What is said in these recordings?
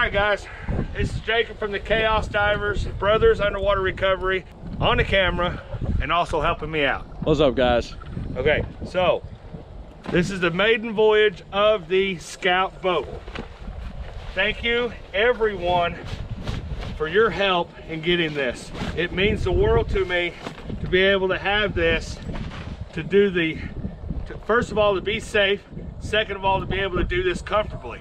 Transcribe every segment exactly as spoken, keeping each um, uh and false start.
Alright guys, this is Jacob from the Chaos Divers Brothers Underwater Recovery on the camera and also helping me out. What's up guys? Okay, so this is the maiden voyage of the Scout boat. Thank you everyone for your help in getting this. It means the world to me to be able to have this, to do the, to, first of all, to be safe, second of all, to be able to do this comfortably.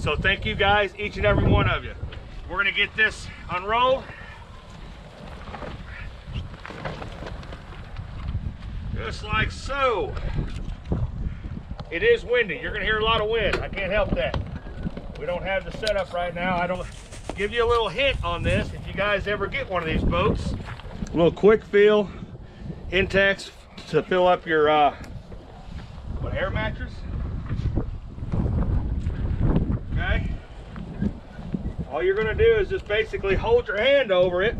So thank you guys, each and every one of you. We're gonna get this unrolled. Just like so. It is windy, you're gonna hear a lot of wind. I can't help that. We don't have the setup right now. I don't give you a little hint on this if you guys ever get one of these boats. A little quick fill, Intex to fill up your uh, what, air mattress? Okay. All you're gonna do is just basically hold your hand over it.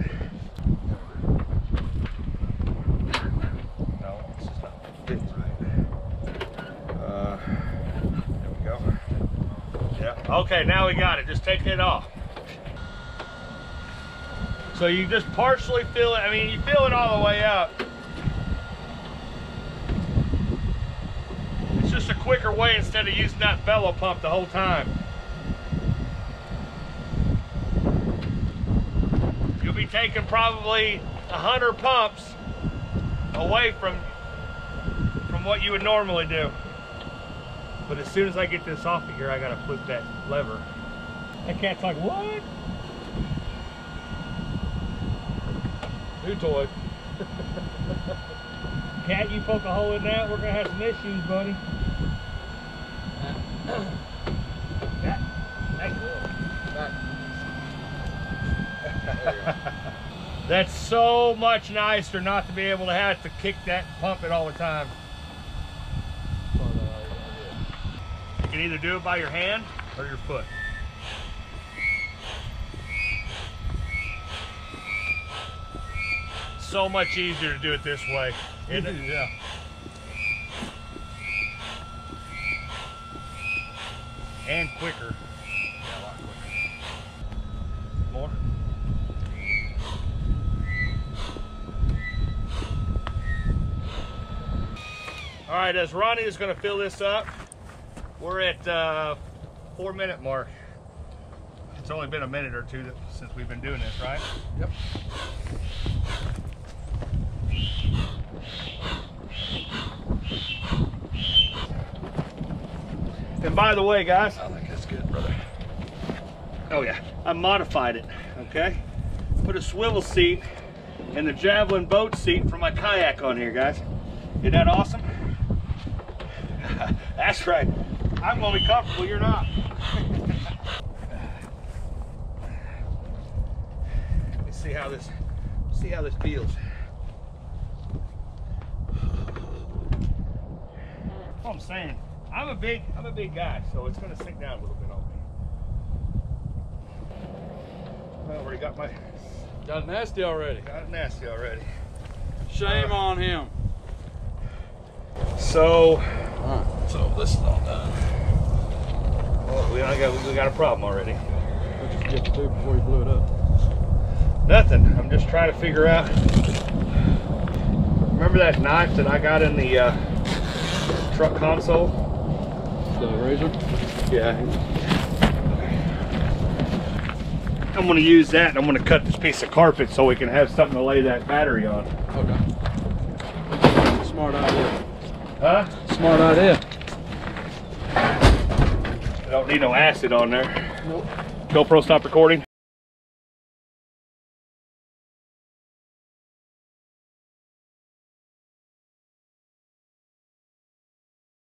No, this is not fitting right. Uh, there we go. Yeah. Okay, now we got it. Just take it off. So you just partially fill it. I mean, you fill it all the way up. It's just a quicker way instead of using that bellow pump the whole time. Be taking probably a hundred pumps away from from what you would normally do. But as soon as I get this off of here, I gotta flip that lever. That cat's like, what? New toy. Cat, you poke a hole in that, we're gonna have some issues, buddy. That, that's cool. That. That's so much nicer not to be able to have to kick that and pump it all the time. You can either do it by your hand or your foot. So much easier to do it this way, isn't it? Yeah. And quicker. Yeah, a lot quicker. More. All right, as Ronnie is going to fill this up, we're at the uh, four minute mark. It's only been a minute or two that, since we've been doing this, right? Yep. And by the way, guys. I think that's good, brother. Oh yeah, I modified it, okay? Put a swivel seat and the Javelin boat seat for my kayak on here, guys. Isn't that awesome? That's right. I'm gonna be comfortable, you're not. Let me see how this see how this feels. That's what I'm saying. I'm a big I'm a big guy, so it's gonna sink down a little bit on me. I already got my got it nasty already. Got it nasty already. Shame uh, on him. So Huh. So this is all done. Well, we, got, we got a problem already. What did you get to do before you blew it up? Nothing. I'm just trying to figure out. Remember that knife that I got in the uh, truck console? The razor? Yeah. I'm going to use that and I'm going to cut this piece of carpet so we can have something to lay that battery on. Okay. Smart idea. Huh? Smart idea. I don't need no acid on there. Nope. GoPro, stop recording.